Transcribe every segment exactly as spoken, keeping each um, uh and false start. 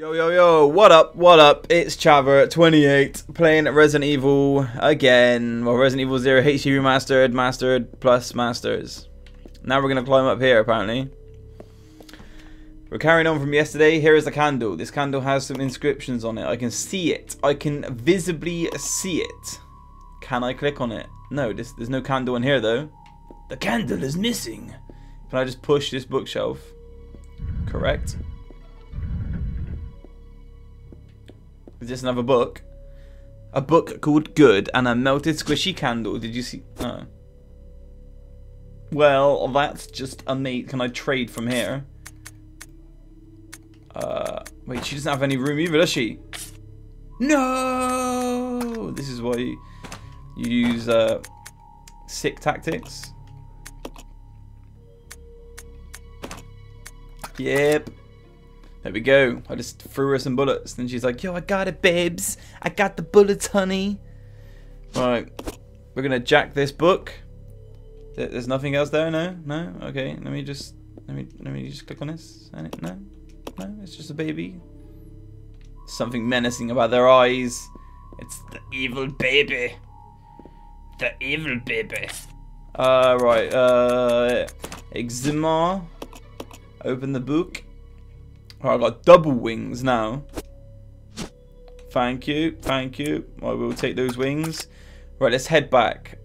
Yo, yo, yo, what up, what up? It's Chaver twenty-eight playing Resident Evil again. Well, Resident Evil zero H D remastered, mastered, plus masters. Now we're going to climb up here, apparently. We're carrying on from yesterday. Here is the candle. This candle has some inscriptions on it. I can see it. I can visibly see it. Can I click on it? No, this, there's no candle in here, though. The candle is missing. Can I just push this bookshelf? Correct. Is this another book? A book called Good and a melted squishy candle. Did you see? Oh. Well, that's just a mate. Can I trade from here? Uh, wait, she doesn't have any room either, does she? No! This is why you use uh, sick tactics. Yep. There we go. I just threw her some bullets. Then she's like, yo, I got it, babes. I got the bullets, honey. Right. We're going to jack this book. There's nothing else there? No? No? Okay. Let me just... Let me let me just click on this. No? No? It's just a baby. Something menacing about their eyes. It's the evil baby. The evil baby. Uh, right. Uh, Eximar. Open the book. Oh, I've got double wings now. Thank you, thank you. I will take those wings. Right, let's head back.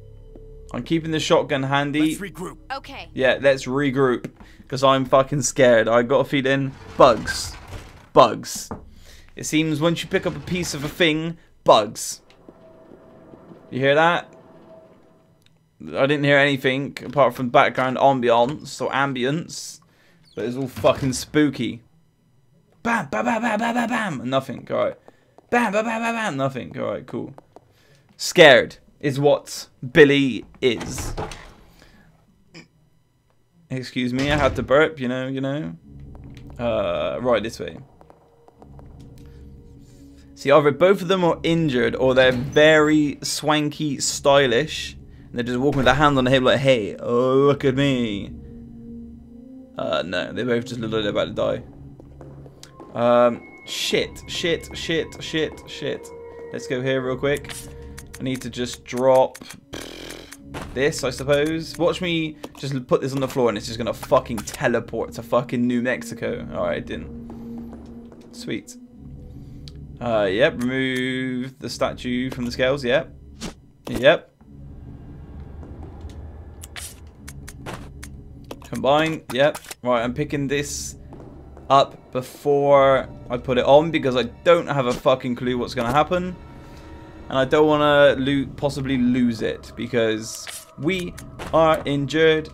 I'm keeping the shotgun handy. Let's regroup. Okay. Yeah, let's regroup. Because I'm fucking scared. I got a feeling. Bugs. Bugs. It seems once you pick up a piece of a thing, bugs. You hear that? I didn't hear anything apart from background ambience or ambience. But it's all fucking spooky. Bam, bam, bam, bam, bam, bam, nothing, all right. Bam, bam, bam, bam, bam, nothing, all right, cool. Scared is what Billy is. Excuse me, I had to burp, you know, you know. Uh, right, this way. See, either both of them are injured or they're very swanky, stylish. And they're just walking with their hands on the hip like, hey, oh, look at me. Uh, no, they both just look like they're about to die. Um, shit, shit, shit, shit, shit. Let's go here real quick. I need to just drop this, I suppose. Watch me just put this on the floor and it's just gonna fucking teleport to fucking New Mexico. Alright, it didn't. Sweet. Uh, yep, remove the statue from the scales, yep. Yep. Combine, yep. Right, I'm picking this up before I put it on because I don't have a fucking clue what's going to happen, and I don't want to lo- possibly lose it because we are injured,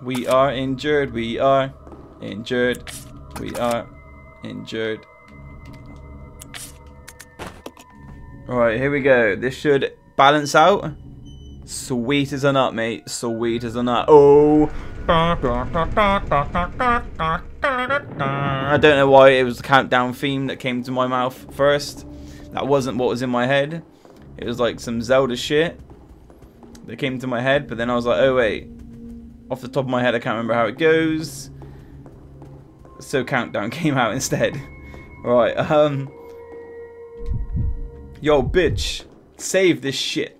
we are injured, we are injured, we are injured. Alright, here we go. This should balance out. Sweet as a nut, mate. Sweet as a nut. Oh! I don't know why it was the countdown theme that came to my mouth first. That wasn't what was in my head. It was like some Zelda shit that came to my head, but then I was like, oh wait. Off the top of my head, I can't remember how it goes. So countdown came out instead. Right, um... Yo, bitch. Save this shit.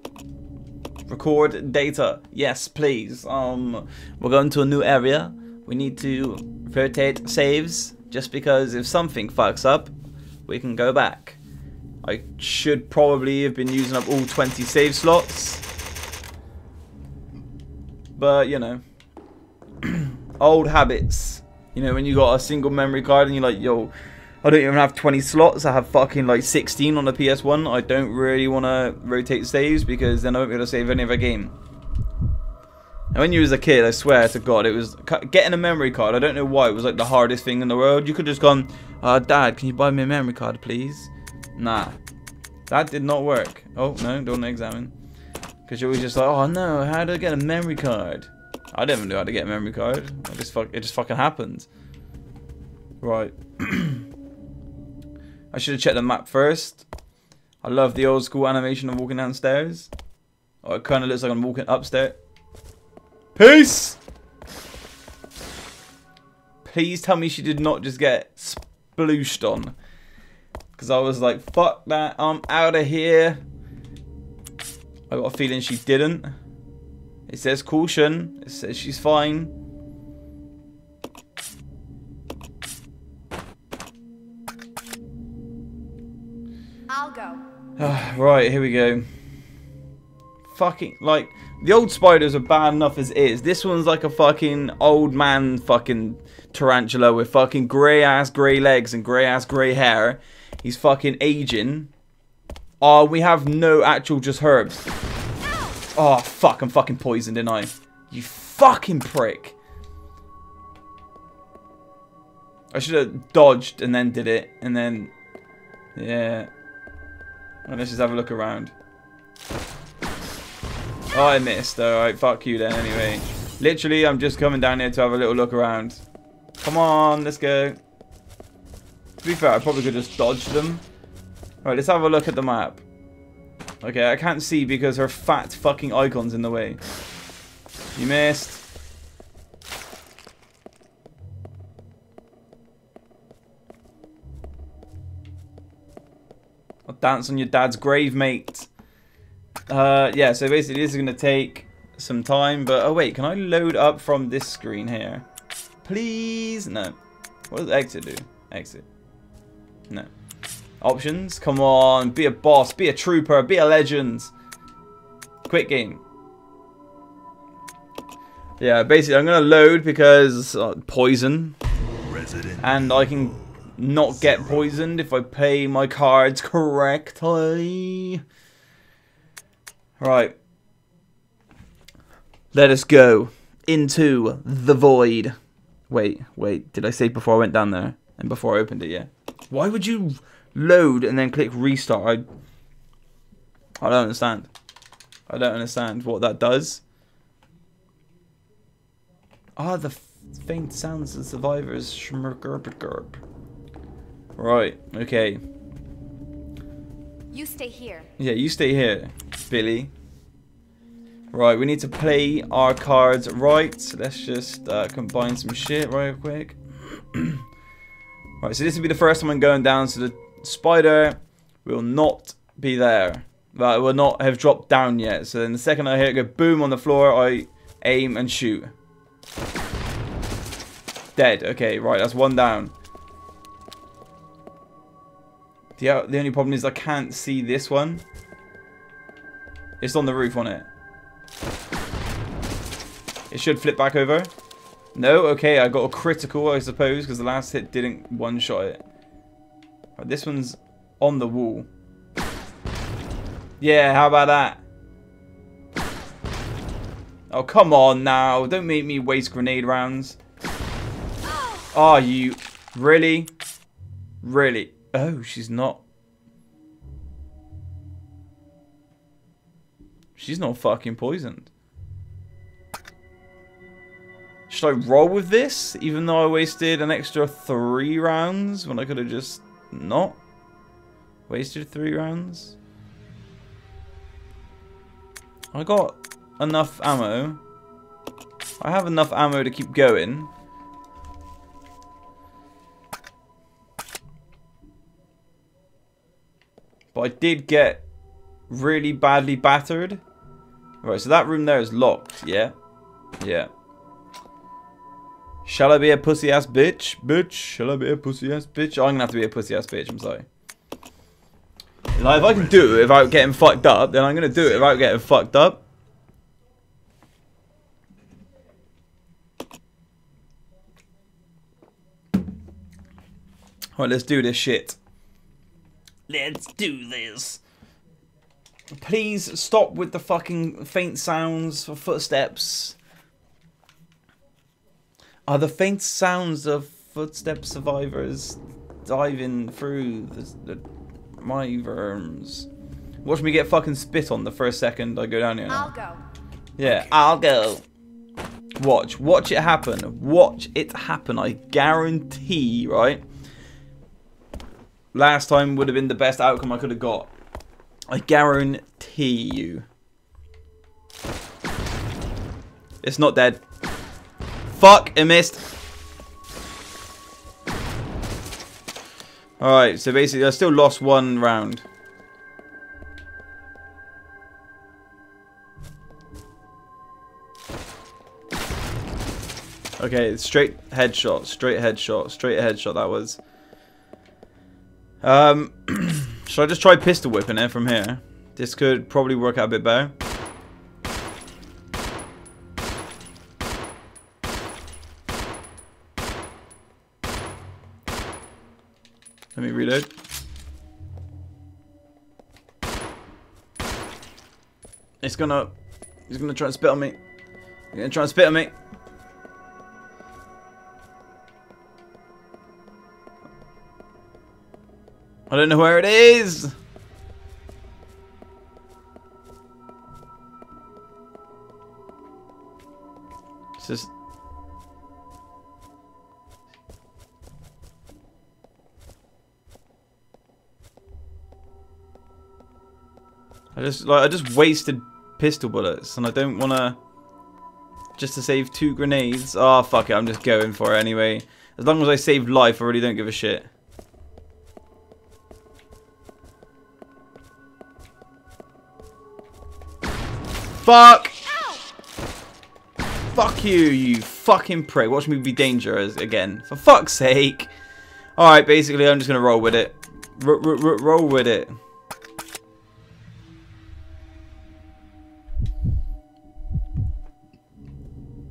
Record data. Yes, please. Um, we're going to a new area. We need to rotate saves just because if something fucks up, we can go back. I should probably have been using up all twenty save slots. But, you know. Old habits. You know, when you got a single memory card and you're like, yo, I don't even have twenty slots, I have fucking like sixteen on the P S one. I don't really want to rotate saves because then I won't be able to save any of a game. And when you was a kid, I swear to God, it was getting a memory card. I don't know why, it was like the hardest thing in the world. You could just gone, uh, Dad, can you buy me a memory card, please? Nah, that did not work. Oh, no, don't examine. Because you were just like, oh no, how do I get a memory card? I didn't even know how to get a memory card. I just fuck, it just fucking happened. Right. I should have checked the map first. I love the old school animation of walking downstairs. Oh, it kind of looks like I'm walking upstairs. Peace! Please tell me she did not just get splooshed on. because I was like, fuck that, I'm out of here. I got a feeling she didn't. It says caution. It says she's fine. I'll go. Right, here we go. Fucking, like, the old spiders are bad enough as it is. This one's like a fucking old man fucking tarantula with fucking grey ass grey legs and grey ass grey hair. He's fucking aging. Oh, we have no actual just herbs. Oh, fuck, I'm fucking poisoned, didn't I? You fucking prick. I should have dodged and then did it. And then, yeah. Right, let's just have a look around. Oh, I missed. Alright, fuck you then anyway. Literally, I'm just coming down here to have a little look around. Come on, let's go. To be fair, I probably could just dodge them. Alright, let's have a look at the map. Okay, I can't see because her fat fucking icon's in the way. You missed. I'll dance on your dad's grave, mate. Uh, yeah, so basically this is going to take some time, but... Oh, wait, can I load up from this screen here? Please? No. What does exit do? Exit. No. Options? Come on, be a boss, be a trooper, be a legend. Quick game. Yeah, basically I'm going to load because... Uh, poison. Resident. And I can not get poisoned if I play my cards correctly. Right, let us go into the void. Wait, wait, did I say before I went down there? And before I opened it, yeah. Why would you load and then click restart? I, I don't understand. I don't understand what that does. Ah, the faint sounds of survivors. Shmurgerbergerb. Right, okay. You stay here. Yeah, you stay here, Billy. Right, we need to play our cards right. So let's just uh, combine some shit real quick. Right, so this will be the first time I'm going down, so the spider will not be there. That will not have dropped down yet. So then the second I hear it go boom on the floor, I aim and shoot. Dead. Okay, right, that's one down. The, the only problem is I can't see this one. It's on the roof, on it. It should flip back over. No, okay, I got a critical, I suppose, because the last hit didn't one-shot it. Right, this one's on the wall. Yeah, how about that? Oh, come on now. Don't make me waste grenade rounds. Are you... Really? Really? Oh, she's not. She's not fucking poisoned. Should I roll with this? Even though I wasted an extra three rounds when I could have just not wasted three rounds. I got enough ammo. I have enough ammo to keep going. But I did get really badly battered. Alright, so that room there is locked, yeah? Yeah. Shall I be a pussy-ass bitch? Bitch, shall I be a pussy-ass bitch? I'm gonna have to be a pussy-ass bitch, I'm sorry. Like, if I can do it without getting fucked up, then I'm gonna do it without getting fucked up. Alright, let's do this shit. Let's do this. Please stop with the fucking faint sounds for footsteps. Are the faint sounds of footstep survivors diving through the, the, my worms? Watch me get fucking spit on the first second I go down here. I'll go. Yeah, okay. I'll go. Watch. Watch it happen. Watch it happen. I guarantee, right? Last time would have been the best outcome I could have got. I guarantee you. It's not dead. Fuck, it missed. Alright, so basically I still lost one round. Okay, straight headshot, straight headshot, straight headshot that was. Um, should I just try pistol whipping it from here? This could probably work out a bit better. Let me reload. It's gonna, he's gonna try and spit on me. He's gonna try and spit on me. I don't know where it is. It's just. I just like I just wasted pistol bullets, and I don't wanna. Just to save two grenades. Oh fuck it, I'm just going for it anyway. As long as I save life, I really don't give a shit. Fuck! Ow. Fuck you, you fucking prick. Watch me be dangerous again. For fuck's sake. Alright, basically, I'm just gonna roll with it. R r r roll with it.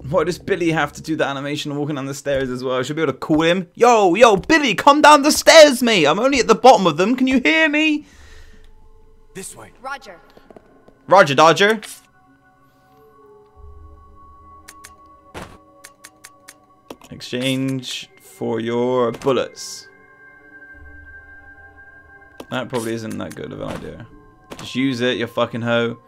Why does Billy have to do the animation walking down the stairs as well? I should be able to call him. Yo, yo, Billy, come down the stairs, mate. I'm only at the bottom of them. Can you hear me? This way. Roger. Roger, Dodger. Exchange for your bullets. That probably isn't that good of an idea. Just use it, you fucking hoe.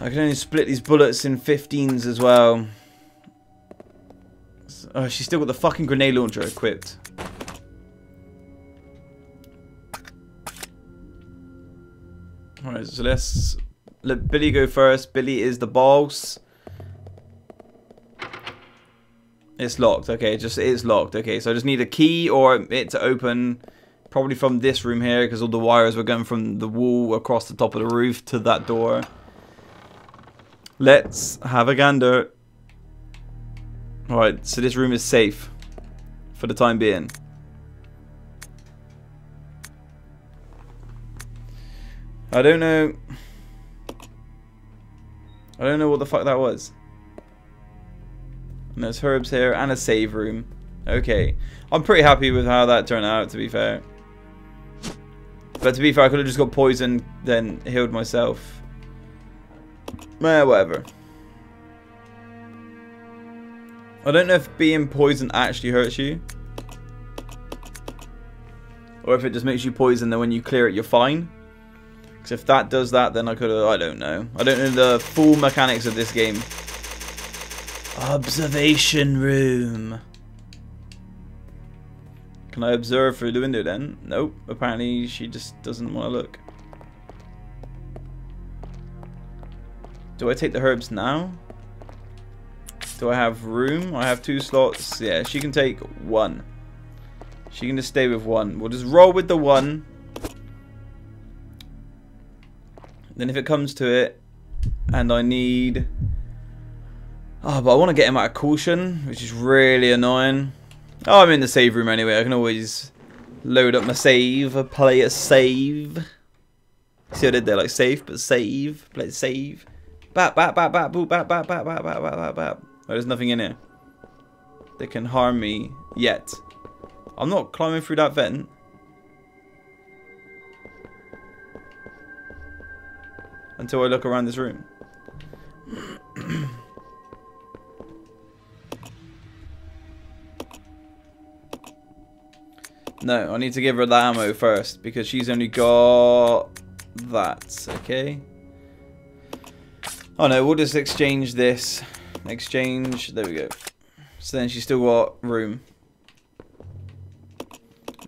I can only split these bullets in fifteens as well. Oh, she's still got the fucking grenade launcher equipped. Alright, so let's let Billy go first. Billy is the boss. It's locked. Okay, just it's locked. Okay, so I just need a key or it to open, probably from this room here, because all the wires were going from the wall across the top of the roof to that door. Let's have a gander. All right, so this room is safe for the time being. I don't know. I don't know what the fuck that was. And there's herbs here and a save room. Okay. I'm pretty happy with how that turned out, to be fair. But to be fair, I could have just got poisoned, then healed myself. Eh, whatever. I don't know if being poisoned actually hurts you. Or if it just makes you poisoned, then when you clear it, you're fine. Because if that does that, then I could have... I don't know. I don't know the full mechanics of this game. Observation room. Can I observe through the window then? Nope. Apparently she just doesn't want to look. Do I take the herbs now? Do I have room? I have two slots. Yeah, she can take one. She can just stay with one. We'll just roll with the one. Then if it comes to it and I need... Oh, but I want to get him out of caution, which is really annoying. Oh, I'm in the save room anyway. I can always load up my save, play a save. See what I did there? Like save, but save, play save. Bap, bap, bap, bap, boop, bap, bap, bap, bap, bap, bap, bap. Oh, there's nothing in here that can harm me yet. I'm not climbing through that vent. Until I look around this room. No, I need to give her the ammo first because she's only got that, okay? Oh no, we'll just exchange this. Exchange, there we go. So then she's still got room.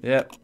Yep,